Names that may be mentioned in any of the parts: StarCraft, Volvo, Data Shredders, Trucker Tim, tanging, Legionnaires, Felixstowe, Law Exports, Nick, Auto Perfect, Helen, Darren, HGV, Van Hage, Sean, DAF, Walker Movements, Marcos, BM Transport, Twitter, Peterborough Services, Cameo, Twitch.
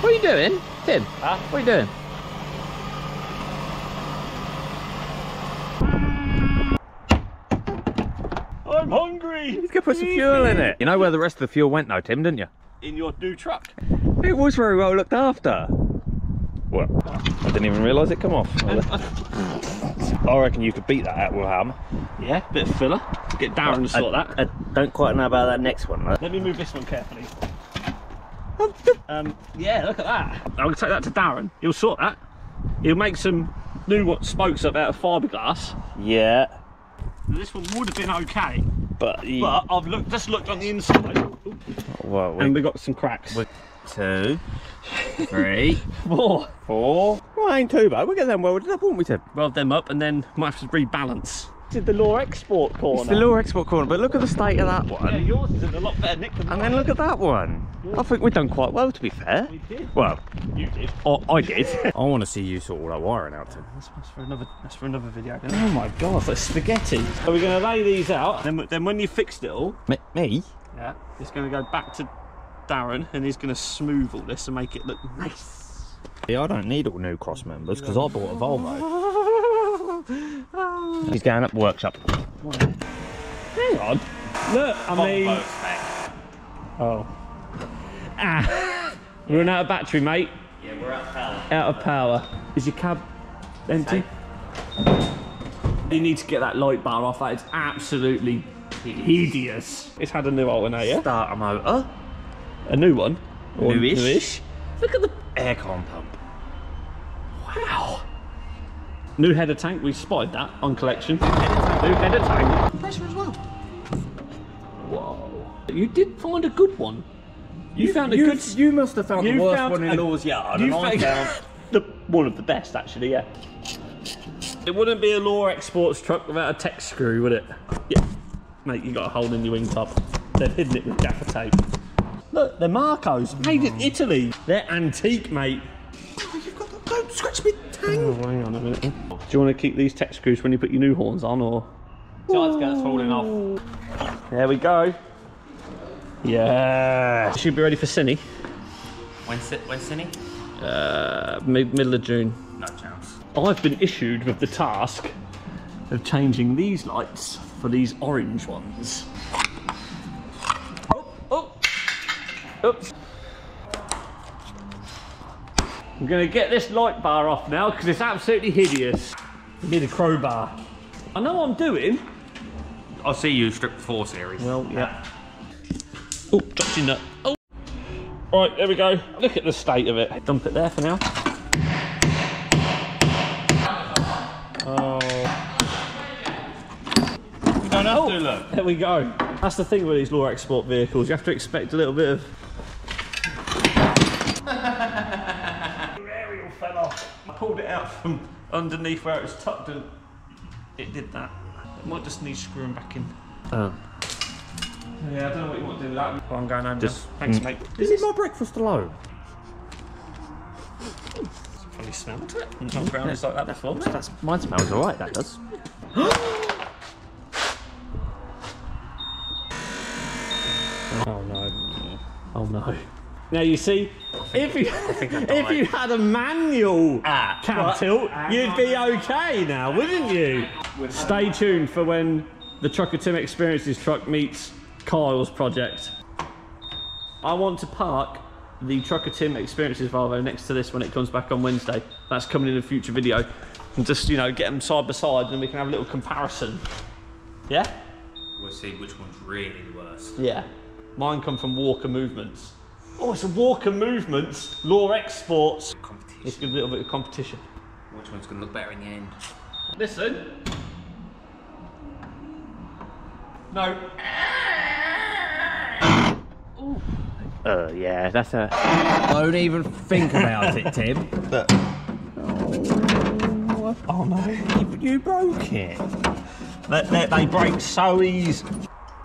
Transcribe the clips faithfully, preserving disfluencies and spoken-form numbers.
What are you doing, Tim? Huh? What are you doing? I'm hungry! Let's go put some fuel in it. You know where the rest of the fuel went now, Tim, didn't you? In your new truck. It was very well looked after. What? I didn't even realise it come off. I reckon you could beat that out with a hammer. Yeah, bit of filler. Get Darren to sort that. I don't quite know about that next one, though. Let me move this one carefully. Um, yeah, look at that. I'll take that to Darren. He'll sort that. He'll make some new what spokes up out of fiberglass. Yeah. This one would have been okay, but, he... but I've looked, just looked on the inside. Ooh. Well, we... and we got some cracks. We're... Two, three, four, four. Well, ain't too bad. We'll get them welded up, won't we, Tim? Weld them up, and then might have to rebalance. This is the Law Export corner. It's the Law Export corner, but look at the state of that one. Yeah, yours is a lot better, Nick, than mine. And then look at that one. I think we've done quite well, to be fair. We did. Well, you did. Oh, I did. I want to see you sort all that wiring out, Tim. That's, that's for another. That's for another video. Oh my God, that's spaghetti. So we're going to lay these out, then then when you fixed it all, me? me? Yeah, it's going to go back to Darren, and he's going to smooth all this and make it look nice. Yeah, I don't need all new cross members because I bought a Volvo. He's going up the workshop. What? Hang on. Look, I mean. Oh. Ah. We're running out of battery, mate. Yeah, we're out of power. Out of power. Is your cab empty? You need to get that light bar off. That is absolutely hideous. hideous. It's had a new alternator. Start a motor. A new one. Newish. Newish. Look at the aircon pump. Wow. New header tank. We spotted that on collection. New header tank. Pressure as well. Whoa. You did find a good one. You, you found a you, good. You must have found the worst found one in a, Law's yard. You and found, I found the one of the best, actually. Yeah. It wouldn't be a Law Exports truck without a tech screw, would it? Yeah. Mate, you got a hole in your wingtop. They've hidden it with gaffer tape. Look, they're Marcos, made in Italy. They're antique, mate. Oh, you've got the, don't scratch me, tang. Oh, hang on a minute. Do you want to keep these tech screws when you put your new horns on, or? Tide's gun's falling off. There we go. Yeah. Should be ready for Cine. When's Cine? Uh, mid middle of June. No chance. I've been issued with the task of changing these lights for these orange ones. Oops. I'm going to get this light bar off now because it's absolutely hideous. We need a crowbar. I know what I'm doing. I'll see you strip the four series. Well, yeah. Oh, dropped your nut. Oh. Right, there we go. Look at the state of it. Dump it there for now. Oh. We don't have to look. There we go. That's the thing with these Law Export vehicles. You have to expect a little bit of. Your aerial fell off. I pulled it out from underneath where it was tucked and it did that. It might just need screwing back in. Oh. Yeah, I don't know what you want to do with that. Well, I'm going home just, now. Thanks, mm. mate. Is it my breakfast alone? It's probably smelled it. I've mm-hmm. ground yeah. like that before. That's, that's, mine smells alright, that does. Oh no. Oh no. Now you see, if you, if you had a manual ah, cab tilt, ah, you'd be okay now, wouldn't you? Stay tuned for when the Trucker Tim Experiences truck meets Kyle's project. I want to park the Trucker Tim Experiences Volvo next to this when it comes back on Wednesday. That's coming in a future video. And just, you know, get them side by side and we can have a little comparison. Yeah? We'll see which one's really the worst. Yeah. Mine come from Walker Movements. Oh, it's a Walker Movements, Law Exports. Competition. It's a little bit of competition. Which one's going to look better in the end? Listen. No. Oh, uh, yeah, that's a... Don't even think about it, Tim. But... Oh. Oh, no. You broke it. They, they, they break so easy.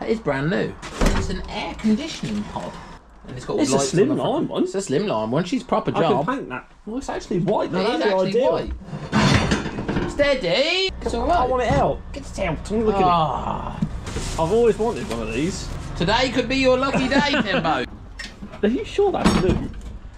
That is brand new. It's an air conditioning pod. And it's got it's a slimline one. It's a slimline one. She's proper job. I can paint that. Well, it's actually white. No, that's the idea. White. Steady. It's all right. I want it out. Get it out. Look ah. at it. I've always wanted one of these. Today could be your lucky day, Timbo. Are you sure that's new?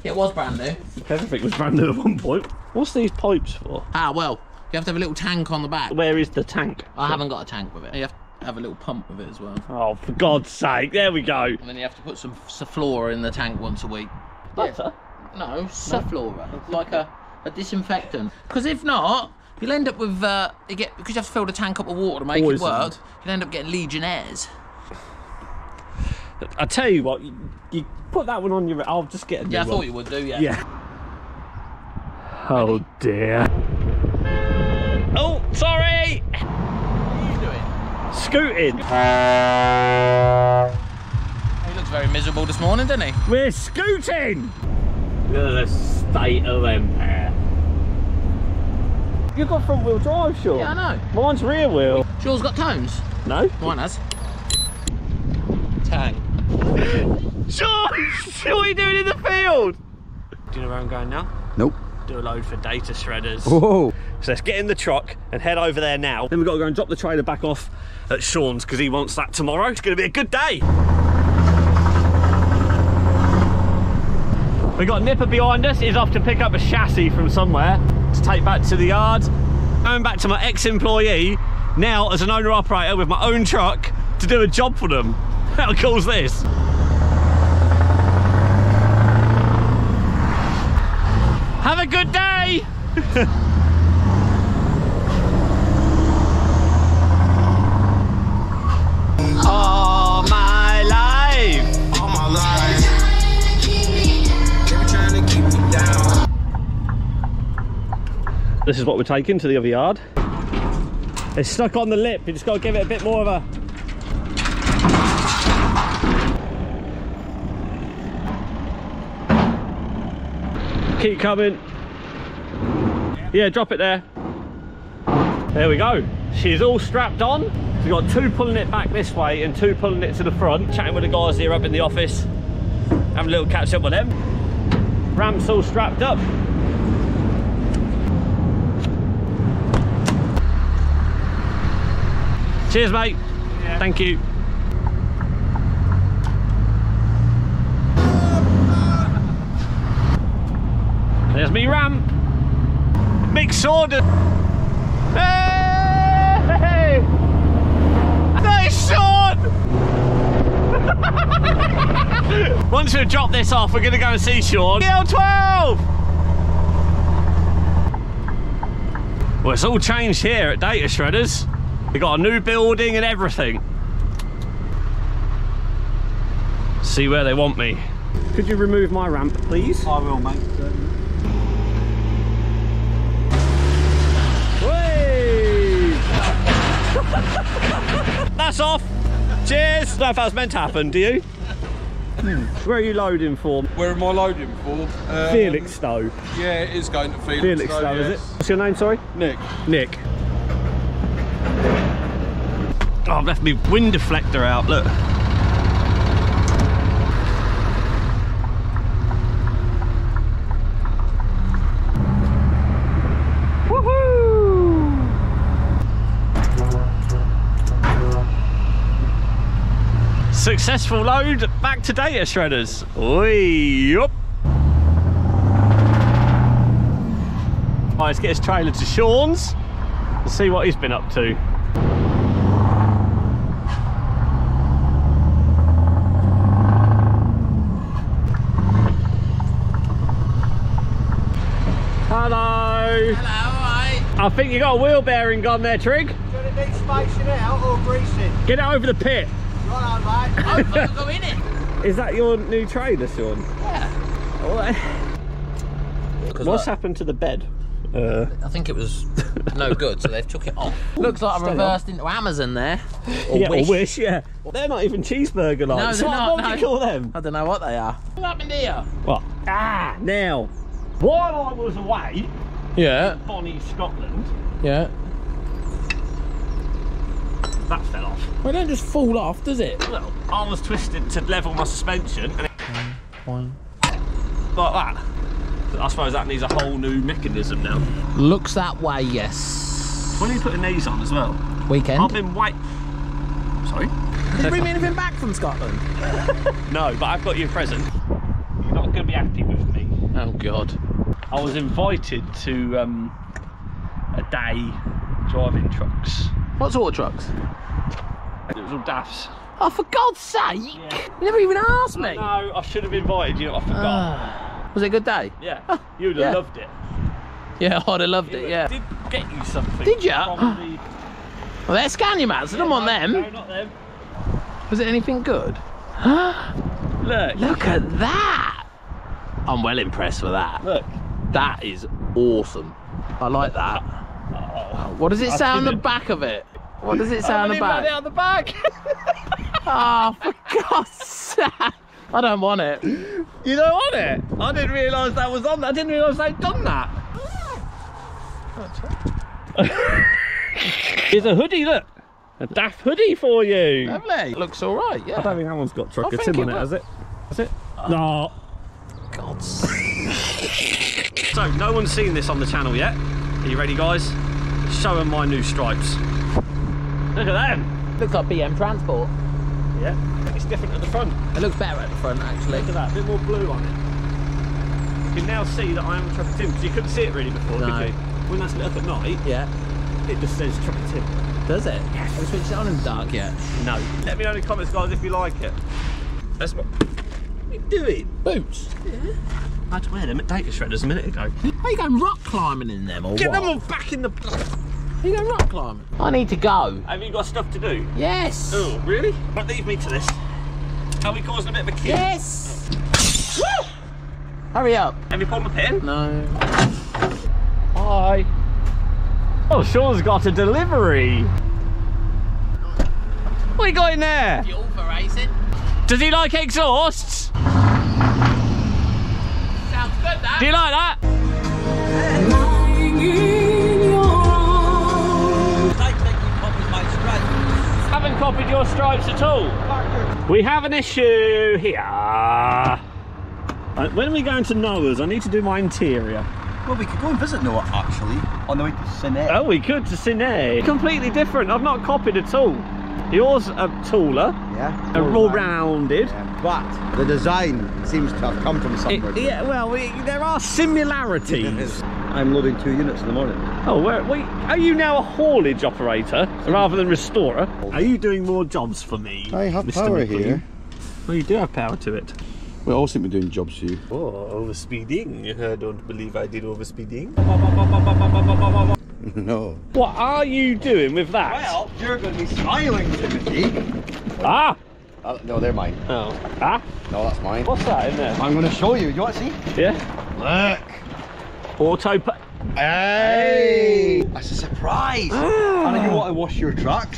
It was brand new. Everything was brand new at one point. What's these pipes for? Ah, well, you have to have a little tank on the back. Where is the tank? I haven't got a tank with it. You have to have a little pump with it as well. Oh, for God's sake, there we go. And then you have to put some Saflora in the tank once a week. Butter? Yeah. No, Saflora. No. Like a, a disinfectant. Because if not, you'll end up with, uh, you get, because you have to fill the tank up with water to make Poisoned. it work, you'll end up getting Legionnaires. I tell you what, you, you put that one on your... I'll just get a new Yeah, I thought one. you would do, yeah. Yeah. Oh, dear. Oh, sorry! What are you doing? Scooting. He looks very miserable this morning, doesn't he? We're scooting! Look at the state of empire. You've got front wheel drive, Sean. Yeah, I know. Mine's rear wheel. Sean's got tones. No. Mine has. Tang. Sean! What are you doing in the field? Do you know where I'm going now? Nope. Do a load for Data Shredders. Whoa. So let's get in the truck and head over there now. Then we've got to go and drop the trailer back off at Sean's because he wants that tomorrow. It's going to be a good day. We've got Nipper behind us. He's off to pick up a chassis from somewhere to take back to the yard. Going back to my ex-employee, now as an owner-operator with my own truck, to do a job for them. How cool is this? Have a good day! All my life! All my life! They were trying to keep me down. This is what we're taking to the other yard. It's stuck on the lip, you just got to give it a bit more of a... Keep coming. Yeah, drop it there. There we go. She's all strapped on. We've got two pulling it back this way and two pulling it to the front. Chatting with the guys here up in the office. Have a little catch up with them. Ramp's all strapped up. Cheers, mate. Yeah. Thank you. There's me ramp. Mixed order. Hey! Nice shot! Once we've dropped this off, we're going to go and see Sean. D L twelve! Well, it's all changed here at Data Shredders. We've got a new building and everything. See where they want me. Could you remove my ramp, please? I will, mate. That's off. Cheers. I don't know if that was meant to happen, do you? Where are you loading for? Where am I loading for? Um, Felixstowe. Yeah, it is going to Felixstowe. Felixstowe, yes. Is it? What's your name, sorry? Nick. Nick. Oh, I've left my wind deflector out, look. Successful load, back to Data Shredders. Oi, up. Right, let's get his trailer to Sean's and see what he's been up to. Hello. Hello, alright. I think you got a wheel bearing gone there, Trig. Do it need spacing out or greasing? Get it over the pit. Right on, mate. I'm going to go in it. Is that your new trailer, Sean? Yeah. All right. What's I, happened to the bed? Uh, I think it was no good, so they've took it off. Looks like I reversed into Amazon there. Or yeah, Wish. Or Wish, yeah. They're not even cheeseburger like. No, so not, what no. do you call them? I don't know what they are. What happened here? What? Ah, now. While I was away, yeah. in Bonnie, Scotland. Yeah. That fell off. Well, it don't just fall off, does it? Well, I was twisted to level my suspension and it... One. Like that. I suppose that needs a whole new mechanism now. Looks that way, yes. When are you putting these on as well? Weekend. I've been waiting... Sorry? Did you bring me anything back from Scotland? No, but I've got you a present. You're not going to be happy with me. God. I was invited to um, a day driving trucks. What sort of trucks? It was all D A Fs. Oh, for God's sake! Yeah. You never even asked me! No, I should have invited you, I forgot. Uh, was it a good day? Yeah. Huh. You would have yeah. loved it. Yeah, I'd have loved it, it yeah. Did get you something. Did you? Probably... Well, they're Scania mats, I don't want them. No, not them. Was it anything good? Look. Look at that! I'm well impressed with that. Look. That is awesome. I like that. Oh, what does it say on the back of it? What does it say on the back? I haven't even had it on the back! Oh, for God's sake! I don't want it. You don't want it? I didn't realise that was on that. I didn't realise they'd done that. Here's a hoodie, look. A D A F hoodie for you. Lovely. Looks all right, yeah. I don't think that one's got Trucker Tim on it, has it? Has it? Oh. No. God's sake. So, no one's seen this on the channel yet. Are you ready, guys? Show them my new stripes. Look at them. Looks like B M Transport. Yeah. It's different at the front. It looks better at the front, actually. Look at that. A bit more blue on it. You can now see that I am Trucker Tim, because you couldn't see it really before, no. Could you? When that's lit up at night, yeah, it just says Trucker Tim. Does it? Yes. Have we switched it on in dark yet? No. Let me know in the comments, guys, if you like it. That's what... What are you doing? Boots. Yeah. I had to wear them at Data Shredders a minute ago. Are you going rock climbing in them or what? Get them all back in the... Are you going rock climbing? I need to go. Have you got stuff to do? Yes. Oh, really? Don't leave me to this. Are we causing a bit of a queue? Yes. Oh. Woo! Hurry up. Have you pulled my pin? No. Hi. Oh, Sean's got a delivery. What you got in there? Fuel for racing. Does he like exhausts? Sounds good, that. Do you like that? I haven't copied your stripes at all. We have an issue here. When are we going to Noah's? I need to do my interior. Well, we could go and visit Noah, actually, on the way to Sine. Oh, we could, to Sine. Completely different. I've not copied at all. Yours are taller. Yeah. They're all rounded. Yeah. But the design seems to have come from somewhere. It, yeah, well, we, there are similarities. I'm loading two units in the morning. Oh, where, wait, are you now a haulage operator rather than restorer? Are you doing more jobs for me, I have Mister power McLean? Here. Well, you do have power to it. We all seem to be doing jobs for you. Oh, over speeding. I don't believe I did over speeding. No. What are you doing with that? Well, you're going to be smiling, Timothy. Ah! Uh, no, they're mine. Oh. Ah? No, that's mine. What's that in there? I'm going to show you. You want to see? Yeah. Look. Auto Perfect. Hey! That's a surprise. Ah. And you want to wash your truck?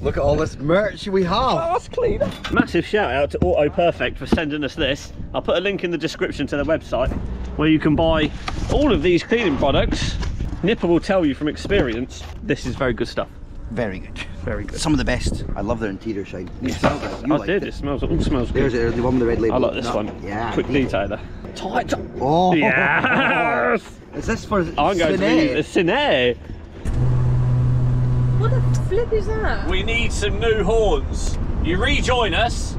Look at all this merch we have. Oh, that's clean. Massive shout out to Auto Perfect for sending us this. I'll put a link in the description to their website where you can buy all of these cleaning products. Nipper will tell you from experience, this is very good stuff. Very good. Very good. Some of the best. I love their interior shine. You smell this. You I like did. It, it smells, it all smells good. There's it, the one with the red label. I like this no. one. Yeah. Quick detailer. Tight. Oh. Yes. Is this for Sine? I'm going to Sine. What the flip is that? We need some new horns. You rejoin us.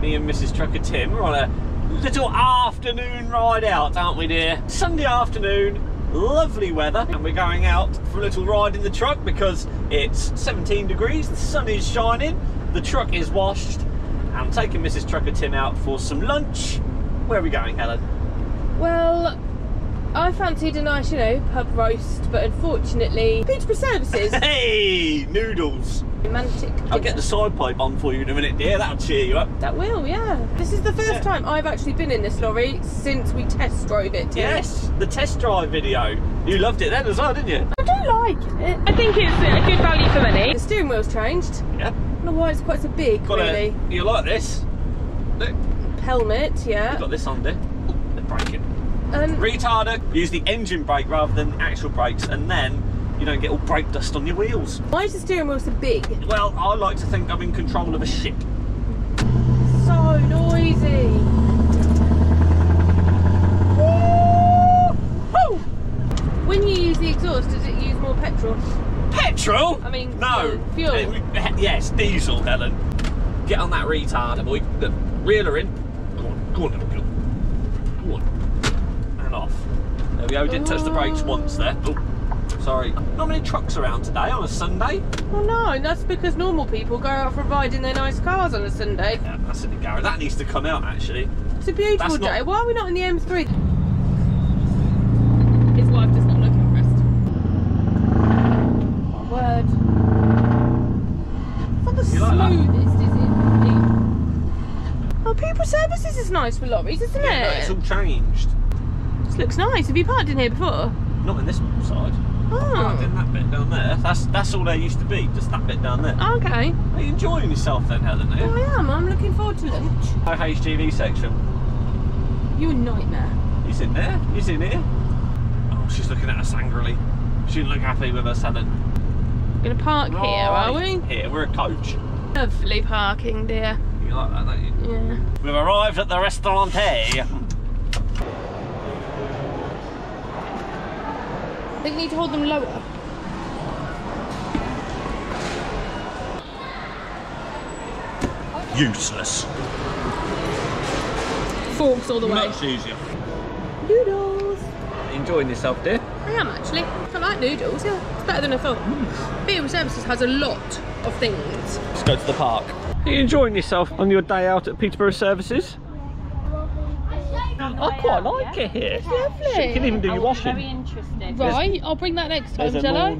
Me and Missus Trucker Tim are on a little afternoon ride out, aren't we, dear? Sunday afternoon, lovely weather, and we're going out for a little ride in the truck because it's seventeen degrees, the sun is shining, the truck is washed, and I'm taking Missus Trucker Tim out for some lunch. Where are we going, Helen? Well, I fancied a nice, you know, pub roast, but unfortunately, Peterborough Services. Hey, noodles. Romantic. I'll dinner. Get the side pipe on for you in a minute, dear. That'll cheer you up. That will, yeah. This is the first yeah. time I've actually been in this lorry since we test drove it. Too. Yes, the test drive video. You loved it then as well, didn't you? I do like it. I think it's a good value for money. The steering wheel's changed. Yeah. I don't know why it's quite so big, got really. A, you like this? Look. Helmet, yeah. You've got this on, dear. Ooh, they're braking. Um, Retarder, use the engine brake rather than actual brakes, and then you don't get all brake dust on your wheels. Why is the steering wheel so big? Well, I like to think I'm in control of a ship. So noisy. Woo-hoo! When you use the exhaust, does it use more petrol? Petrol? I mean, no. Fuel? Yes, diesel, Helen. Get on that retarder, boy. The reeler in. Go on, little girl. Go on. And off. There we go, we didn't touch the brakes once there. Oh, sorry. Not many trucks around today on a Sunday. Well, no, and that's because normal people go out for riding their nice cars on a Sunday. Yeah, that's in the garage. That needs to come out, actually. It's a beautiful that's day. Not... Why are we not in the M three? His wife does not look impressed. What word? It's not the smoothest, like is it? Oh, Peterborough Services is nice for lorries, isn't yeah, it? No, it's all changed. This looks nice. Have you parked in here before? Not in this side. Oh. Parked in that bit down there. That's that's all there used to be. Just that bit down there. Okay. Are you enjoying yourself then, Helen? Oh, I am. I'm looking forward to lunch. Our H G V section. You a nightmare. You sitting there? You sitting here? Oh, she's looking at us angrily. She didn't look happy with us, Helen. We're gonna park right here, are we? Here, we're a coach. Lovely parking, dear. You like that, don't you? Yeah. We've arrived at the restaurant here. I think we need to hold them lower. Useless. Forks all the way. Much easier. Noodles. Enjoying yourself, dear? I am actually. I like noodles, yeah. It's better than I thought. Mm. Peterborough Services has a lot of things. Let's go to the park. Are you enjoying yourself on your day out at Peterborough Services? I quite like yeah. it here. It's lovely. You can even do your washing. Very interested. Right, there's, I'll bring that next time, shall I?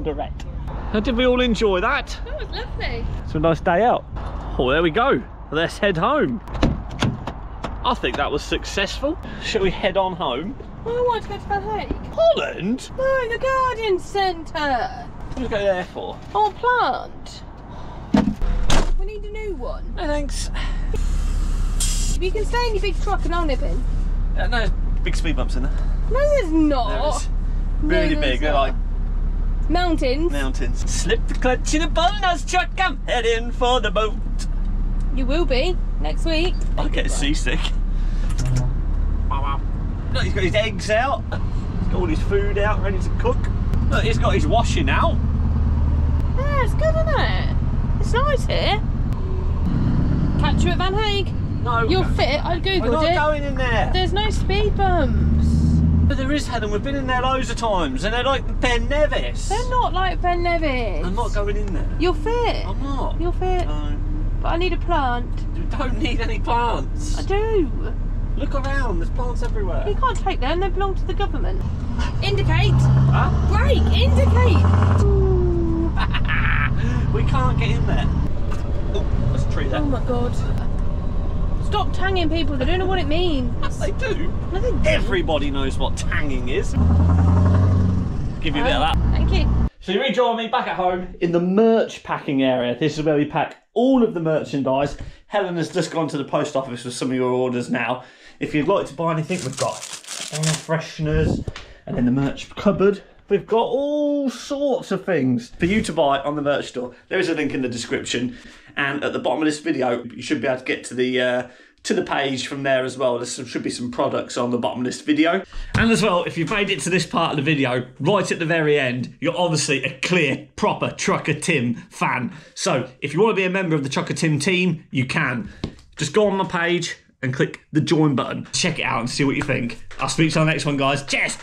How did we all enjoy that? That was lovely. It's a nice day out. Oh, there we go. Let's head home. I think that was successful. Shall we head on home? I want to go to Van Hage. Holland? No, the garden centre. What do we go there for? Oh, plant. We need a new one. No, thanks. If you can stay in your big truck and I'll nip in. Yeah, no, there's big speed bumps in there. No, there's not. There really no, there's big, they're like... Mountains. Mountains. Slip the clutch in a bonus truck, I'm heading for the boat. You will be, next week. I'll get right. seasick. Look, he's got his eggs out. He's got all his food out, ready to cook. Look, he's got his washing out. Yeah, it's good, isn't it? It's nice here. Catch you at Van Hage. No, you're no. fit. I googled it. We're not it. going in there. There's no speed bumps. But there is, Helen. We've been in there loads of times, and they're like Ben Nevis. They're not like Ben Nevis. I'm not going in there. You're fit. I'm not. You're fit. No. But I need a plant. You don't need any plants. I do. Look around. There's plants everywhere. You can't take them. They belong to the government. Indicate. Huh? Brake. Indicate. We can't get in there. Oh, there's a tree there. Oh my god. Stop tanging people, they don't know what it means. They do. No, they do. Everybody knows what tanging is. Give you a bit of that. Thank you. So you rejoin me back at home in the merch packing area. This is where we pack all of the merchandise. Helen has just gone to the post office with some of your orders now. If you'd like to buy anything, we've got air fresheners and then the merch cupboard. We've got all sorts of things for you to buy on the merch store. There is a link in the description, and at the bottom of this video, you should be able to get to the uh, to the page from there as well. There should be some products on the bottom of this video. And as well, if you've made it to this part of the video, right at the very end, you're obviously a clear, proper Trucker Tim fan. So if you want to be a member of the Trucker Tim team, you can. Just go on my page and click the join button. Check it out and see what you think. I'll speak to you on the next one, guys. Cheers!